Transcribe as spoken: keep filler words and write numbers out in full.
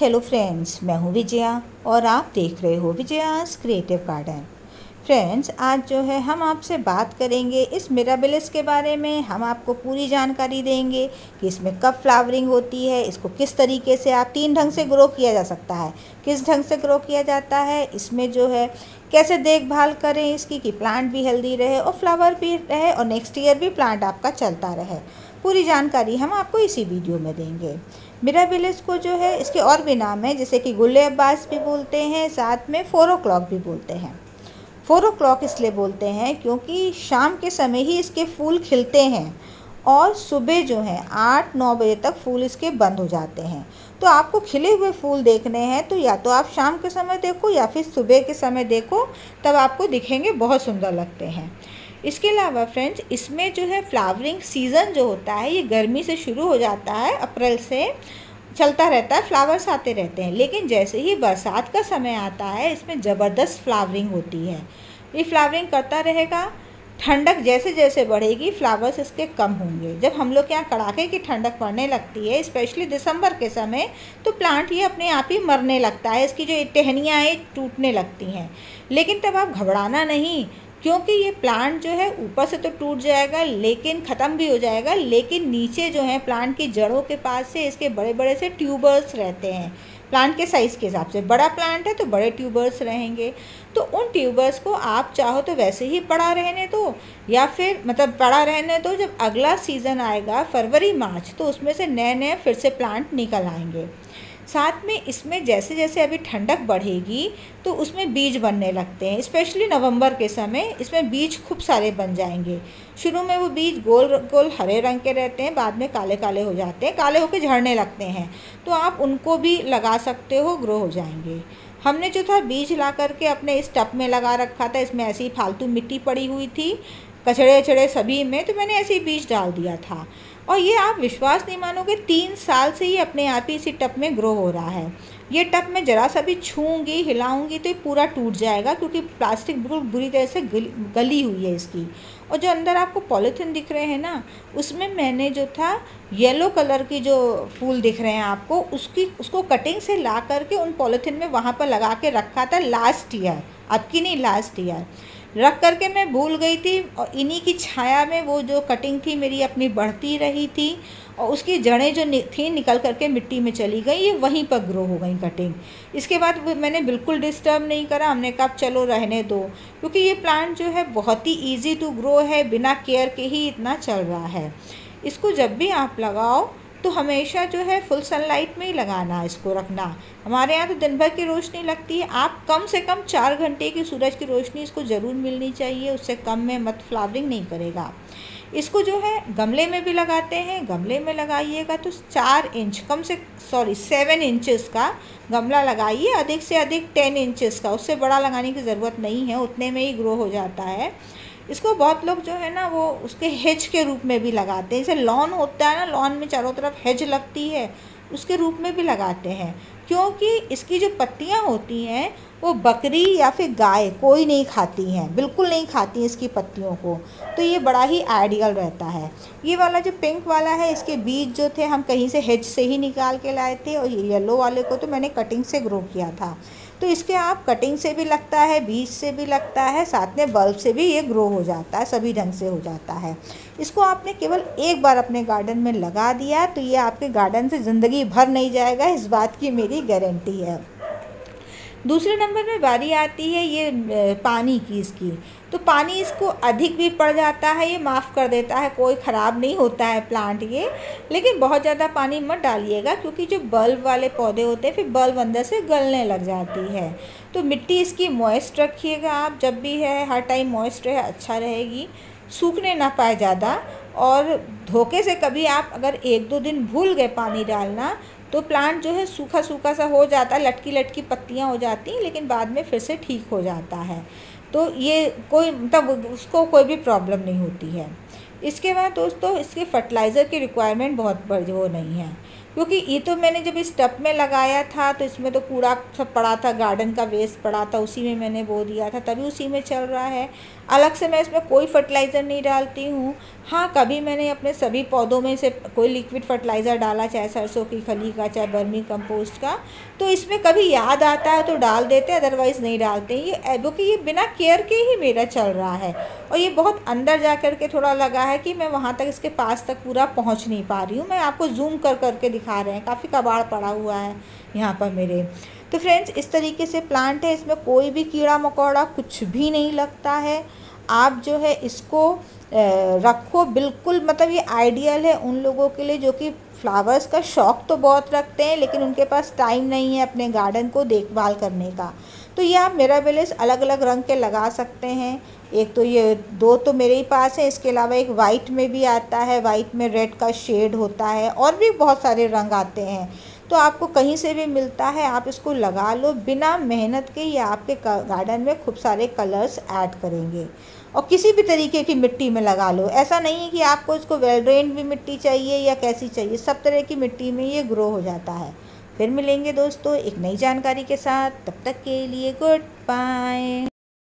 Hello friends, मैं हूँ विजया और आप देख रहे हो विजया's क्रिएटिव गार्डन। फ्रेंड्स, आज जो है हम आपसे बात करेंगे इस मिराबिलिस के बारे में। हम आपको पूरी जानकारी देंगे कि इसमें कब फ्लावरिंग होती है, इसको किस तरीके से आप तीन ढंग से ग्रो किया जा सकता है, किस ढंग से ग्रो किया जाता है, इसमें जो है कैसे देखभाल करें इसकी कि प्लांट भी हेल्दी रहे और फ्लावर भी रहे और नेक्स्ट ईयर भी प्लांट आपका चलता रहे। पूरी जानकारी हम आपको इसी वीडियो में देंगे। मिराबिलिस को जो है इसके और भी नाम है, जैसे कि गुल अब्बास भी बोलते हैं, साथ में फोर ओ क्लॉक भी बोलते हैं। फोर ओ क्लॉक इसलिए बोलते हैं क्योंकि शाम के समय ही इसके फूल खिलते हैं और सुबह जो है आठ नौ बजे तक फूल इसके बंद हो जाते हैं। तो आपको खिले हुए फूल देखने हैं तो या तो आप शाम के समय देखो या फिर सुबह के समय देखो, तब आपको दिखेंगे, बहुत सुंदर लगते हैं। इसके अलावा फ्रेंड्स, इसमें जो है फ्लावरिंग सीज़न जो होता है ये गर्मी से शुरू हो जाता है, अप्रैल से चलता रहता है, फ्लावर्स आते रहते हैं। लेकिन जैसे ही बरसात का समय आता है इसमें ज़बरदस्त फ्लावरिंग होती है। ये फ्लावरिंग करता रहेगा, ठंडक जैसे जैसे बढ़ेगी फ्लावर्स इसके कम होंगे। जब हम लोग के यहाँ कड़ाके की ठंडक पड़ने लगती है, स्पेशली दिसंबर के समय, तो प्लांट ये अपने आप ही मरने लगता है, इसकी जो टहनियाँ हैं टूटने लगती हैं। लेकिन तब आप घबराना नहीं, क्योंकि ये प्लांट जो है ऊपर से तो टूट जाएगा लेकिन ख़त्म भी हो जाएगा, लेकिन नीचे जो है प्लांट की जड़ों के पास से इसके बड़े बड़े से ट्यूबर्स रहते हैं। प्लांट के साइज़ के हिसाब से बड़ा प्लांट है तो बड़े ट्यूबर्स रहेंगे, तो उन ट्यूबर्स को आप चाहो तो वैसे ही पड़ा रहने दो, या फिर मतलब पड़ा रहने दो। जब अगला सीज़न आएगा फरवरी मार्च, तो उसमें से नए नए फिर से प्लांट निकल आएंगे। साथ में इसमें जैसे जैसे अभी ठंडक बढ़ेगी तो उसमें बीज बनने लगते हैं, स्पेशली नवंबर के समय इसमें बीज खूब सारे बन जाएंगे। शुरू में वो बीज गोल गोल हरे रंग के रहते हैं, बाद में काले काले हो जाते हैं, काले होकर झड़ने लगते हैं, तो आप उनको भी लगा सकते हो, ग्रो हो जाएंगे। हमने जो था बीज ला करके अपने इस टब में लगा रखा था, इसमें ऐसी फालतू मिट्टी पड़ी हुई थी, कचड़े उचड़े सभी में, तो मैंने ऐसे ही बीज डाल दिया था। और ये आप विश्वास नहीं मानोगे, तीन साल से ये अपने आप ही इसी टब में ग्रो हो रहा है। ये टब में ज़रा सा भी छूँगी हिलाऊंगी तो ये पूरा टूट जाएगा, क्योंकि प्लास्टिक बिल्कुल बुरी तरह से गली हुई है इसकी। और जो अंदर आपको पॉलीथिन दिख रहे हैं ना, उसमें मैंने जो था येलो कलर की जो फूल दिख रहे हैं आपको, उसकी उसको कटिंग से ला करके उन पॉलीथिन में वहाँ पर लगा के रखा था लास्ट ईयर, अब की नहीं लास्ट ईयर रख करके मैं भूल गई थी। और इन्हीं की छाया में वो जो कटिंग थी मेरी अपनी बढ़ती रही थी और उसकी जड़ें जो थी निकल करके मिट्टी में चली गई, ये वहीं पर ग्रो हो गई कटिंग। इसके बाद मैंने बिल्कुल डिस्टर्ब नहीं करा, हमने कहा चलो रहने दो, क्योंकि ये प्लांट जो है बहुत ही ईजी टू ग्रो है, बिना केयर के ही इतना चल रहा है। इसको जब भी आप लगाओ तो हमेशा जो है फुल सनलाइट में ही लगाना, इसको रखना। हमारे यहाँ तो दिन भर की रोशनी लगती है, आप कम से कम चार घंटे की सूरज की रोशनी इसको ज़रूर मिलनी चाहिए, उससे कम में मत फ्लावरिंग नहीं करेगा। इसको जो है गमले में भी लगाते हैं, गमले में लगाइएगा तो चार इंच कम से सॉरी सेवन इंचेस का गमला लगाइए, अधिक से अधिक टेन इंचेस का, उससे बड़ा लगाने की ज़रूरत नहीं है, उतने में ही ग्रो हो जाता है। इसको बहुत लोग जो है ना वो उसके हेज के रूप में भी लगाते हैं, जैसे लॉन होता है ना, लॉन में चारों तरफ हेज लगती है, उसके रूप में भी लगाते हैं, क्योंकि इसकी जो पत्तियां होती हैं वो बकरी या फिर गाय कोई नहीं खाती हैं, बिल्कुल नहीं खाती हैं इसकी पत्तियों को, तो ये बड़ा ही आइडियल रहता है। ये वाला जो पिंक वाला है, इसके बीज जो थे हम कहीं से हेज से ही निकाल के लाए थे, और ये येलो वाले को तो मैंने कटिंग से ग्रो किया था। तो इसके आप कटिंग से भी लगता है, बीज से भी लगता है, साथ में बल्ब से भी ये ग्रो हो जाता है, सभी ढंग से हो जाता है। इसको आपने केवल एक बार अपने गार्डन में लगा दिया तो ये आपके गार्डन से ज़िंदगी भर नहीं जाएगा, इस बात की मेरी गारंटी है। दूसरे नंबर में बारी आती है ये पानी की, इसकी तो पानी इसको अधिक भी पड़ जाता है ये माफ़ कर देता है, कोई ख़राब नहीं होता है प्लांट ये, लेकिन बहुत ज़्यादा पानी मत डालिएगा, क्योंकि जो बल्ब वाले पौधे होते हैं फिर बल्ब अंदर से गलने लग जाती है। तो मिट्टी इसकी मॉइस्ट रखिएगा आप, जब भी है हर टाइम मॉइस्ट है, अच्छा रहेगी, सूखने ना पाए ज़्यादा। और धोखे से कभी आप अगर एक दो दिन भूल गए पानी डालना तो प्लांट जो है सूखा सूखा सा हो जाता है, लटकी लटकी पत्तियां हो जाती हैं, लेकिन बाद में फिर से ठीक हो जाता है। तो ये कोई मतलब उसको कोई भी प्रॉब्लम नहीं होती है। इसके बाद दोस्तों इसके फर्टिलाइज़र की रिक्वायरमेंट बहुत बड़ी वो नहीं है, क्योंकि ये तो मैंने जब इस टब में लगाया था तो इसमें तो कूड़ा सब पड़ा था, गार्डन का वेस्ट पड़ा था, उसी में मैंने बो दिया था, तभी उसी में चल रहा है। अलग से मैं इसमें कोई फर्टिलाइज़र नहीं डालती हूँ। हाँ, कभी मैंने अपने सभी पौधों में से कोई लिक्विड फर्टिलाइज़र डाला, चाहे सरसों की खली का, चाहे बर्मी कंपोस्ट का, तो इसमें कभी याद आता है तो डाल देते, अदरवाइज़ नहीं डालते। ये क्योंकि ये बिना केयर के ही मेरा चल रहा है और ये बहुत अंदर जा कर के थोड़ा लगा है कि मैं वहाँ तक इसके पास तक पूरा पहुँच नहीं पा रही हूँ। मैं आपको जूम कर करके दिखा रहे हैं, काफ़ी कबाड़ पड़ा हुआ है यहाँ पर मेरे। तो फ्रेंड्स, इस तरीके से प्लांट है, इसमें कोई भी कीड़ा मकोड़ा कुछ भी नहीं लगता है। आप जो है इसको रखो, बिल्कुल मतलब ये आइडियल है उन लोगों के लिए जो कि फ्लावर्स का शौक़ तो बहुत रखते हैं लेकिन उनके पास टाइम नहीं है अपने गार्डन को देखभाल करने का। तो ये आप मिराबिलिस अलग अलग रंग के लगा सकते हैं। एक तो ये दो तो मेरे ही पास है, इसके अलावा एक वाइट में भी आता है, वाइट में रेड का शेड होता है, और भी बहुत सारे रंग आते हैं। तो आपको कहीं से भी मिलता है, आप इसको लगा लो, बिना मेहनत के ये आपके गार्डन में खूब सारे कलर्स ऐड करेंगे। और किसी भी तरीके की मिट्टी में लगा लो, ऐसा नहीं है कि आपको इसको वेल ड्रेन्ड भी मिट्टी चाहिए या कैसी चाहिए, सब तरह की मिट्टी में ये ग्रो हो जाता है। फिर मिलेंगे दोस्तों एक नई जानकारी के साथ, तब तक के लिए गुड बाय।